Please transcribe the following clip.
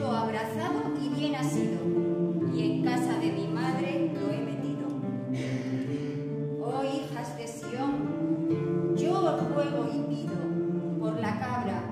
yo abrazado y bien asido, y en casa de mi madre lo he metido. Oh, hijas de Sión, yo os ruego y pido por la cabra